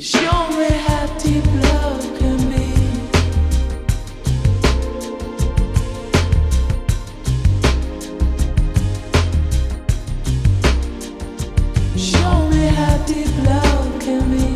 Show me how deep love can be.